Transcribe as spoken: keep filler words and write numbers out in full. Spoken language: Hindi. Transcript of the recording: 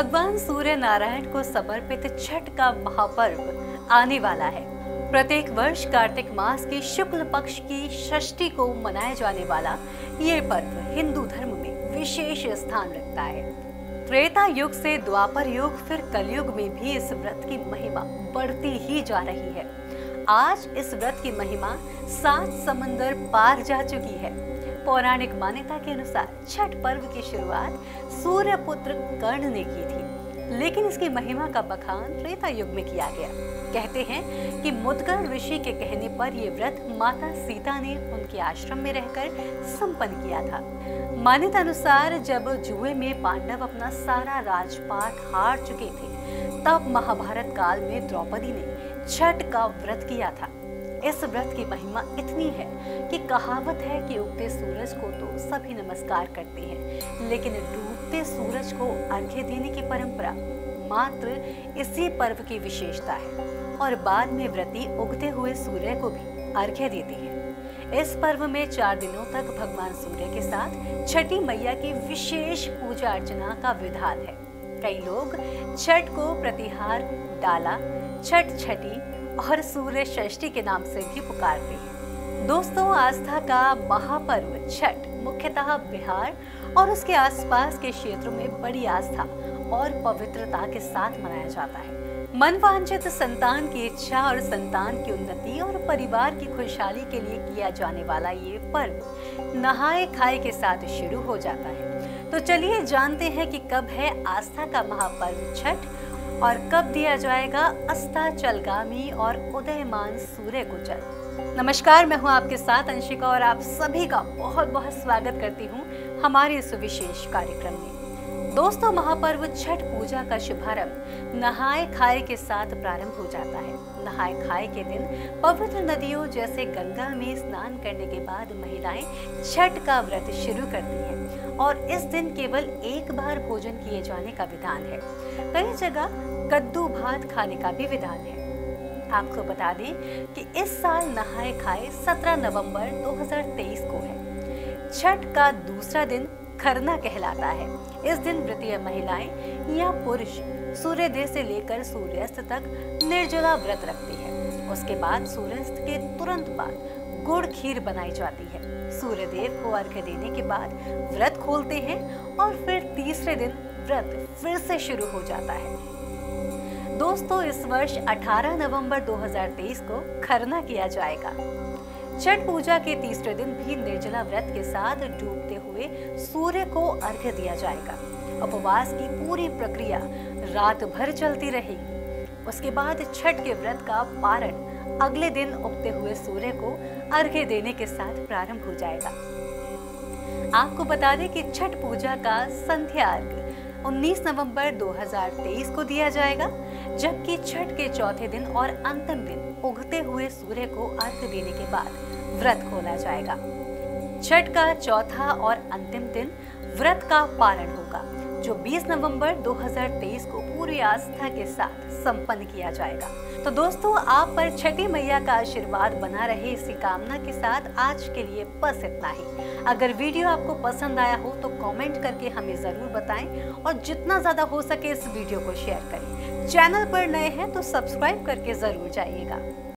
भगवान सूर्य नारायण को समर्पित छठ का महापर्व आने वाला है। प्रत्येक वर्ष कार्तिक मास की शुक्ल पक्ष की षष्ठी को मनाया जाने वाला ये पर्व हिंदू धर्म में विशेष स्थान रखता है। त्रेता युग से द्वापर युग फिर कलयुग में भी इस व्रत की महिमा बढ़ती ही जा रही है। आज इस व्रत की महिमा सात समंदर पार जा चुकी है। पौराणिक मान्यता के अनुसार छठ पर्व की शुरुआत सूर्य पुत्र कर्ण ने की थी, लेकिन इसकी महिमा का बखान त्रेता युग में किया गया। कहते हैं कि मुदगल ऋषि के कहने पर यह व्रत माता सीता ने उनके आश्रम में रहकर संपन्न किया था। मान्यता अनुसार जब जुए में पांडव अपना सारा राजपाट हार चुके थे, तब महाभारत काल में द्रौपदी ने छठ का व्रत किया था। इस व्रत की महिमा इतनी है कि कहावत है कि उगते सूरज को तो सभी नमस्कार करते हैं, लेकिन डूबते सूरज को अर्घ्य देने की परंपरा मात्र इसी पर्व की विशेषता है। और बाद में व्रती उगते हुए सूर्य को भी अर्घ्य देते हैं। इस पर्व में चार दिनों तक भगवान सूर्य के साथ छठी मैया की विशेष पूजा अर्चना का विधान है। कई लोग छठ को प्रतिहार, डाला, छठ छठी और सूर्य षष्ठी के नाम से भी पुकारते हैं। दोस्तों, आस्था का महापर्व छठ मुख्यतः बिहार और उसके आसपास के क्षेत्रों में बड़ी आस्था और पवित्रता के साथ मनाया जाता है। मनवांचित संतान की इच्छा और संतान की उन्नति और परिवार की खुशहाली के लिए किया जाने वाला ये पर्व नहाय-खाय के साथ शुरू हो जाता है। तो चलिए जानते हैं कि कब है आस्था का महापर्व छठ और कब दिया जाएगा अस्ताचलगामी और उदयमान सूर्य को जल। नमस्कार, मैं हूँ आपके साथ अंशिका और आप सभी का बहुत बहुत स्वागत करती हूँ हमारे इस विशेष कार्यक्रम में। दोस्तों, महापर्व छठ पूजा का शुभारंभ नहाय खाय के साथ प्रारंभ हो जाता है। नहाय खाय के दिन पवित्र नदियों जैसे गंगा में स्नान करने के बाद महिलाएं छठ का व्रत शुरू करती हैं और इस दिन केवल एक बार भोजन किए जाने का विधान है। कई जगह कद्दू भात खाने का भी विधान है। आपको बता दें कि इस साल नहाय खाए सत्रह नवंबर दो हज़ार तेईस को है। छठ का दूसरा दिन खरना कहलाता है। इस दिन व्रतीय महिलाएं या पुरुष सूर्योदय से लेकर सूर्यास्त तक निर्जला व्रत रखती है। उसके बाद सूर्यास्त के तुरंत बाद गुड़ खीर बनाई जाती है। सूर्य देव को अर्घ्य देने के बाद व्रत खोलते हैं और फिर तीसरे दिन व्रत फिर से शुरू हो जाता है। दोस्तों, इस वर्ष अठारह नवंबर दो हज़ार तेईस को खरना किया जाएगा। छठ पूजा के तीसरे दिन भी निर्जला व्रत के साथ डूबते हुए सूर्य को अर्घ्य दिया जाएगा। उपवास की पूरी प्रक्रिया रात भर चलती रहेगी। उसके बाद छठ के व्रत का पारण अगले दिन उगते हुए सूर्य को अर्घ्य देने के साथ प्रारंभ हो जाएगा। आपको बता दें कि छठ पूजा का संध्या अर्घ्य उन्नीस नवंबर दो हज़ार तेईस को दिया जाएगा, जबकि छठ के चौथे दिन और अंतिम दिन उगते हुए सूर्य को अर्घ्य देने के बाद व्रत खोला जाएगा। छठ का चौथा और अंतिम दिन व्रत का पारण होगा, जो बीस नवंबर दो हज़ार तेईस को पूरी आस्था के साथ संपन्न किया जाएगा। तो दोस्तों, आप पर छठी मैया का आशीर्वाद बना रहे, इसी कामना के साथ आज के लिए बस इतना ही। अगर वीडियो आपको पसंद आया हो तो कमेंट करके हमें ज़रूर बताएं और जितना ज़्यादा हो सके इस वीडियो को शेयर करें। चैनल पर नए हैं तो सब्सक्राइब करके ज़रूर जाइएगा।